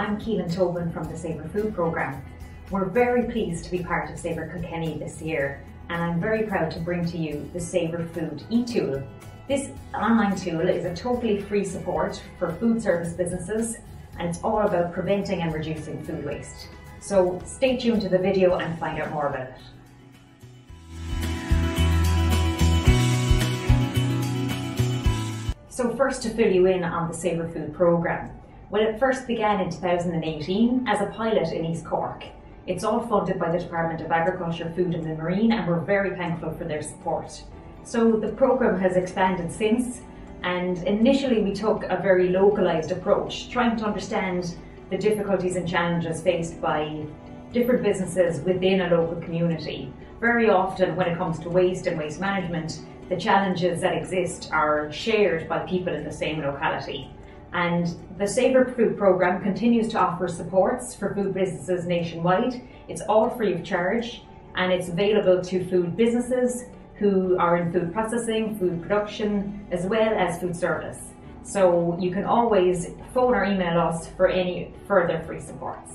I'm Keelan Tobin from the Savour Food Programme. We're very pleased to be part of Savour Kilkenny this year, and I'm very proud to bring to you the Savour Food eTool. This online tool is a totally free support for food service businesses, and it's all about preventing and reducing food waste. So stay tuned to the video and find out more about it. So first, to fill you in on the Savour Food Programme. Well, it first began in 2018 as a pilot in East Cork. It's all funded by the Department of Agriculture, Food and the Marine, and we're very thankful for their support. So the programme has expanded since, and initially we took a very localised approach, trying to understand the difficulties and challenges faced by different businesses within a local community. Very often when it comes to waste and waste management, the challenges that exist are shared by people in the same locality. And the Savour Food Programme continues to offer supports for food businesses nationwide. It's all free of charge, and it's available to food businesses who are in food processing, food production, as well as food service. So you can always phone or email us for any further free supports.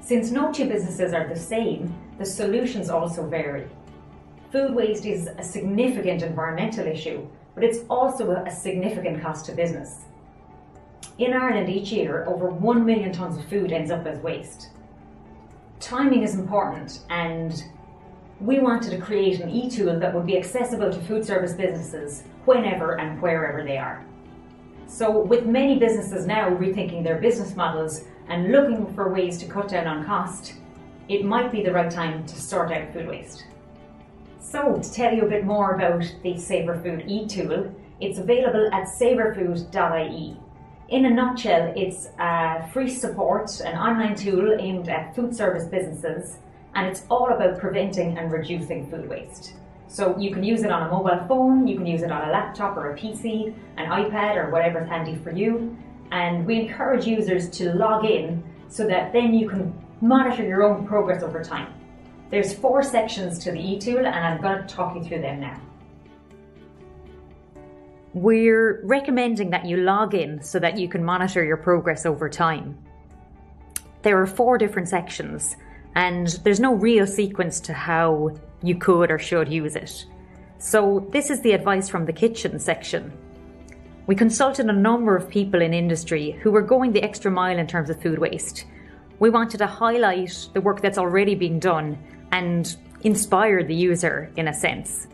Since no two businesses are the same, the solutions also vary. Food waste is a significant environmental issue, but it's also a significant cost to business. In Ireland each year, over 1 million tonnes of food ends up as waste. Timing is important, and we wanted to create an e-tool that would be accessible to food service businesses whenever and wherever they are. So with many businesses now rethinking their business models and looking for ways to cut down on cost, it might be the right time to sort out food waste. So, to tell you a bit more about the Savour Food eTool, it's available at savourfood.ie. In a nutshell, it's a free support, an online tool aimed at food service businesses, and it's all about preventing and reducing food waste. So you can use it on a mobile phone, you can use it on a laptop or a PC, an iPad, or whatever's handy for you. And we encourage users to log in so that then you can monitor your own progress over time. There's 4 sections to the eTool, and I'm going to talk you through them now. We're recommending that you log in so that you can monitor your progress over time. There are 4 different sections, and there's no real sequence to how you could or should use it. So this is the advice from the kitchen section. We consulted a number of people in industry who were going the extra mile in terms of food waste. We wanted to highlight the work that's already being done and inspire the user in a sense.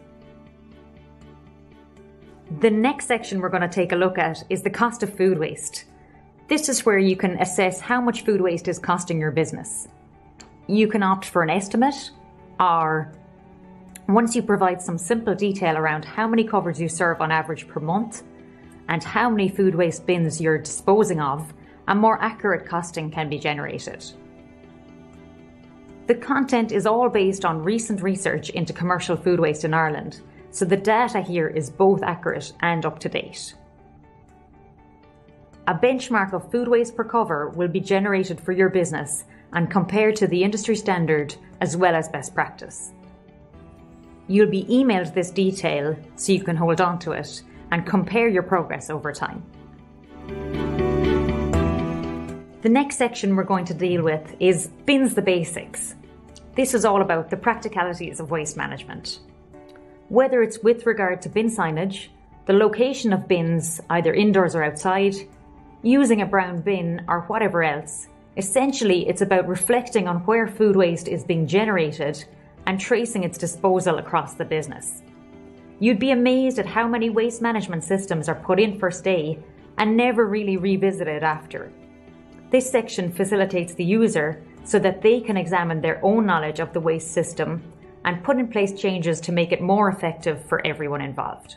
The next section we're going to take a look at is the cost of food waste. This is where you can assess how much food waste is costing your business. You can opt for an estimate, or once you provide some simple detail around how many covers you serve on average per month and how many food waste bins you're disposing of, a more accurate costing can be generated. The content is all based on recent research into commercial food waste in Ireland, so the data here is both accurate and up to date. A benchmark of food waste per cover will be generated for your business and compared to the industry standard as well as best practice. You'll be emailed this detail so you can hold on to it and compare your progress over time. The next section we're going to deal with is Bins the Basics. This is all about the practicalities of waste management. Whether it's with regard to bin signage, the location of bins, either indoors or outside, using a brown bin or whatever else, essentially it's about reflecting on where food waste is being generated and tracing its disposal across the business. You'd be amazed at how many waste management systems are put in first day and never really revisited after. This section facilitates the user so that they can examine their own knowledge of the waste system and put in place changes to make it more effective for everyone involved.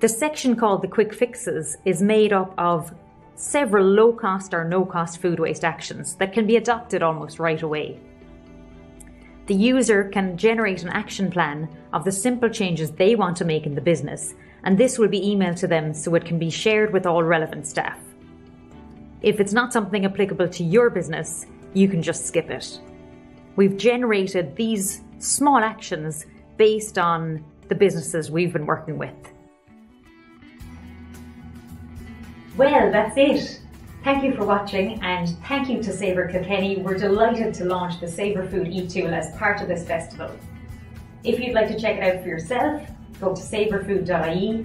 The section called the Quick Fixes is made up of several low-cost or no-cost food waste actions that can be adopted almost right away. The user can generate an action plan of the simple changes they want to make in the business, and this will be emailed to them so it can be shared with all relevant staff. If it's not something applicable to your business, you can just skip it. We've generated these small actions based on the businesses we've been working with. Well, that's it. Thank you for watching, and thank you to Savour Kilkenny. We're delighted to launch the Savour Food eTool as part of this festival. If you'd like to check it out for yourself, go to savourfood.ie.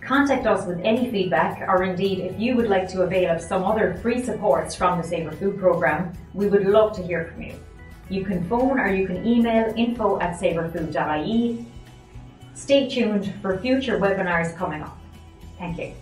Contact us with any feedback, or indeed if you would like to avail of some other free supports from the Savour Food Programme, we would love to hear from you. You can phone or you can email info@savourfood.ie. Stay tuned for future webinars coming up. Thank you.